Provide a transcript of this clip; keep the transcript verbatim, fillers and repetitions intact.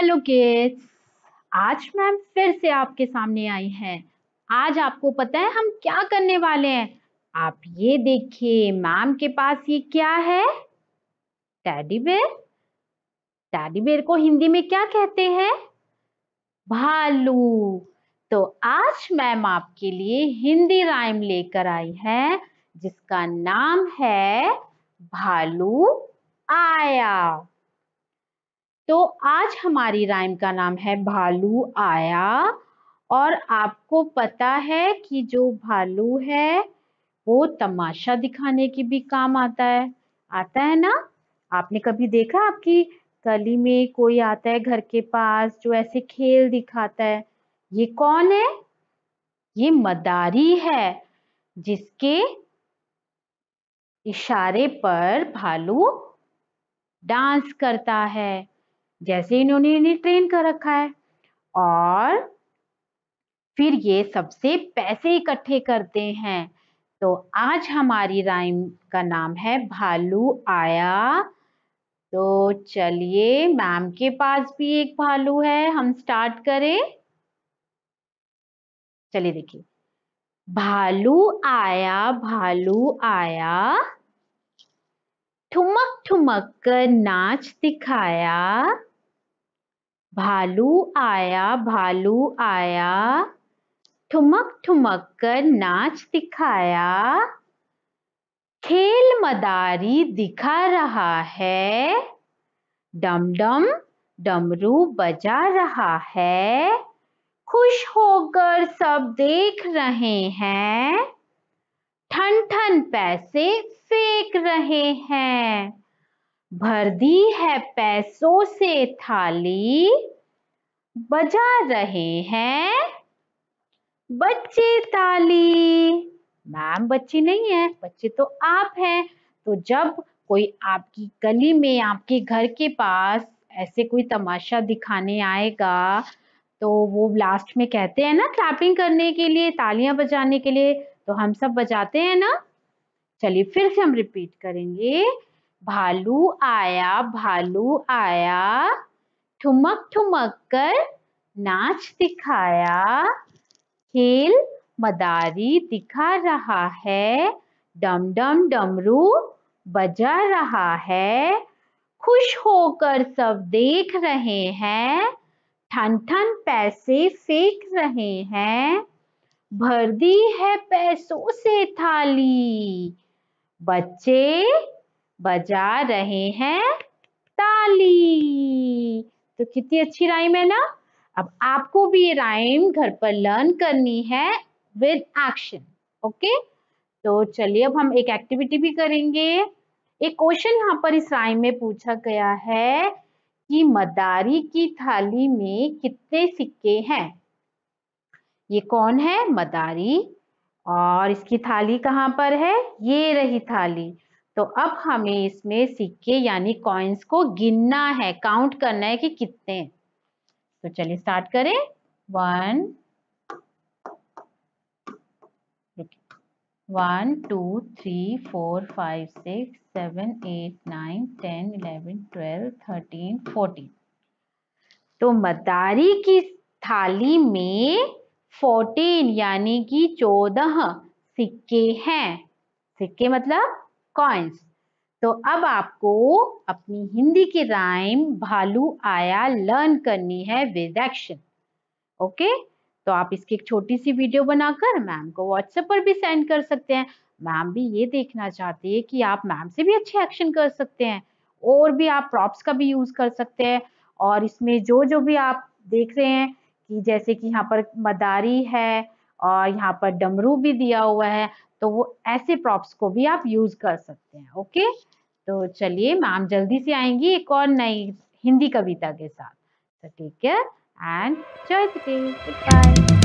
Hello kids, आज ma'am फिर से आपके सामने आई हैं। आज आपको पता है हम क्या करने वाले हैं। आप ये देखिए, मैम के पास ये क्या है? Teddy bear. टेडी बेयर को हिंदी में क्या कहते हैं? भालू। तो आज मैम आपके लिए हिंदी राइम लेकर आई है जिसका नाम है भालू आया। तो आज हमारी राइम का नाम है भालू आया। और आपको पता है कि जो भालू है वो तमाशा दिखाने के भी काम आता है आता है ना। आपने कभी देखा आपकी गली में कोई आता है घर के पास जो ऐसे खेल दिखाता है? ये कौन है? ये मदारी है, जिसके इशारे पर भालू डांस करता है, जैसे इन्होंने इन्हें ट्रेन कर रखा है। और फिर ये सबसे पैसे इकट्ठे करते हैं। तो आज हमारी राइम का नाम है भालू आया। तो चलिए, मैम के पास भी एक भालू है, हम स्टार्ट करें। चलिए देखिए, भालू आया भालू आया, ठुमक ठुमक कर नाच दिखाया। भालू आया भालू आया, ठुमक ठुमक कर नाच दिखाया। खेल मदारी दिखा रहा है, डम डम डमरू बजा रहा है। खुश होकर सब देख रहे हैं, ठन ठन पैसे फेंक रहे हैं। भर दी है पैसों से थाली, बजा रहे हैं बच्चे ताली। मैम बच्चे नहीं है, बच्चे तो आप हैं। तो जब कोई आपकी गली में आपके घर के पास ऐसे कोई तमाशा दिखाने आएगा तो वो लास्ट में कहते हैं ना क्लैपिंग करने के लिए, तालियां बजाने के लिए, तो हम सब बजाते हैं ना। चलिए फिर से हम रिपीट करेंगे। भालू आया भालू आया, ठुमक ठुमक कर नाच दिखाया। खेल मदारी दिखा रहा है, डम डम डमरू बजा रहा है। खुश होकर सब देख रहे हैं, ठन ठन पैसे फेंक रहे हैं। भर दी है पैसों से थाली, बच्चे बजा रहे हैं ताली। तो कितनी अच्छी राइम है ना। अब आपको भी ये राइम घर पर लर्न करनी है विद एक्शन। ओके, तो चलिए अब हम एक एक्टिविटी भी करेंगे। एक क्वेश्चन यहाँ पर इस राइम में पूछा गया है कि मदारी की थाली में कितने सिक्के हैं। ये कौन है? मदारी। और इसकी थाली कहाँ पर है? ये रही थाली। तो अब हमें इसमें सिक्के यानी कॉइन्स को गिनना है, काउंट करना है कि कितने। तो चलिए स्टार्ट करें। One one two three four five six seven eight nine ten eleven twelve thirteen fourteen. तो मदारी की थाली में फोर्टीन यानी कि चौदह सिक्के हैं। सिक्के मतलब कॉइन्स। तो अब आपको अपनी हिंदी की राइम भालू आया लर्न करनी है विद एक्शन। ओके, तो आप इसकी एक छोटी सी वीडियो बनाकर मैम को व्हाट्सएप पर भी सेंड कर सकते हैं। मैम भी ये देखना चाहती है कि आप मैम से भी अच्छे एक्शन कर सकते हैं। और भी आप प्रॉप्स का भी यूज कर सकते हैं। और इसमें जो जो भी आप देख रहे हैं कि जैसे कि यहाँ पर मदारी है और यहाँ पर डमरू भी दिया हुआ है, तो वो ऐसे प्रॉप्स को भी आप यूज कर सकते हैं। ओके, तो चलिए मैम जल्दी से आएंगी एक और नई हिंदी कविता के साथ। तो ठीक है, एंड जय श्री कृष्ण।